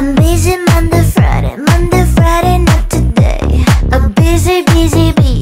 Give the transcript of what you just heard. I'm busy Monday, Friday, not today. I'm busy, busy, busy.